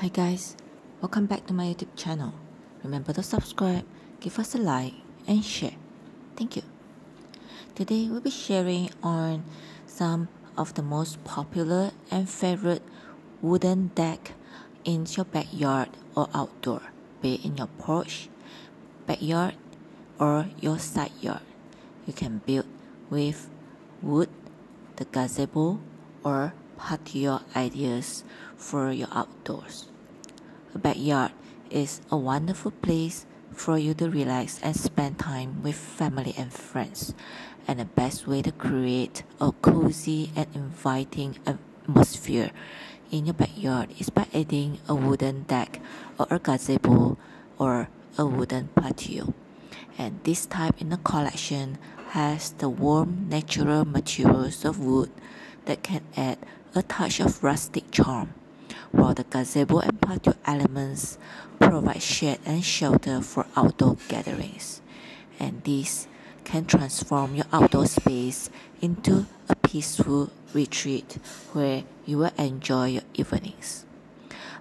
Hi guys, welcome back to my YouTube channel. Remember to subscribe, give us a like and share. Thank you. Today we'll be sharing on some of the most popular and favorite wooden deck in your backyard or outdoor, be it in your porch, backyard or your side yard. You can build with wood, the gazebo or patio ideas for your outdoors. A backyard is a wonderful place for you to relax and spend time with family and friends, and the best way to create a cozy and inviting atmosphere in your backyard is by adding a wooden deck or a gazebo or a wooden patio. And this type in the collection has the warm natural materials of wood that can add a touch of rustic charm, while the gazebo and patio elements provide shade and shelter for outdoor gatherings. And this can transform your outdoor space into a peaceful retreat where you will enjoy your evenings.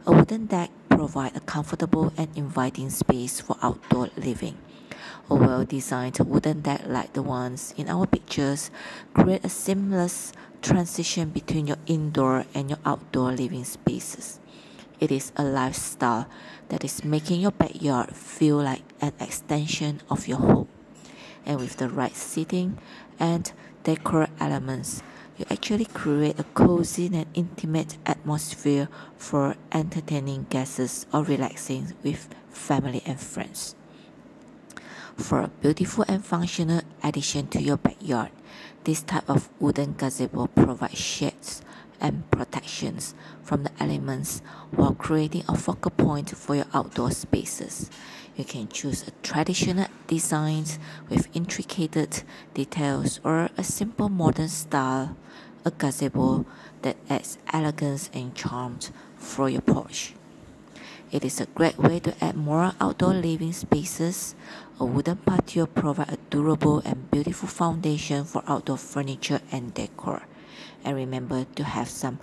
A wooden deck provides a comfortable and inviting space for outdoor living. A well-designed wooden deck like the ones in our pictures create a seamless transition between your indoor and your outdoor living spaces. It is a lifestyle that is making your backyard feel like an extension of your home. And with the right seating and decor elements, you actually create a cozy and intimate atmosphere for entertaining guests or relaxing with family and friends. For a beautiful and functional addition to your backyard, this type of wooden gazebo provides shades and protections from the elements while creating a focal point for your outdoor spaces. You can choose a traditional design with intricate details or a simple modern style, a gazebo that adds elegance and charm for your porch. It is a great way to add more outdoor living spaces. A wooden patio provides a durable and beautiful foundation for outdoor furniture and decor. And remember to have some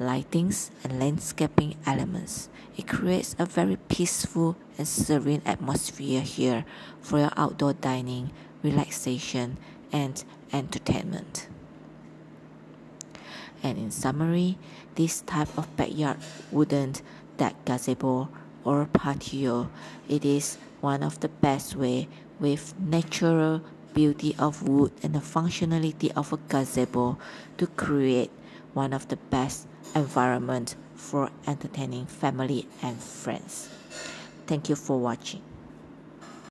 lightings and landscaping elements. It creates a very peaceful and serene atmosphere here for your outdoor dining, relaxation, and entertainment. And in summary, this type of backyard wooden deck, gazebo or patio, it is one of the best way with natural beauty of wood and the functionality of a gazebo to create one of the best environment for entertaining family and friends. Thank you for watching.